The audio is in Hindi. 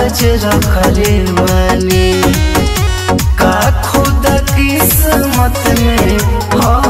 लाज रखले बानी का खुद किस्मत में।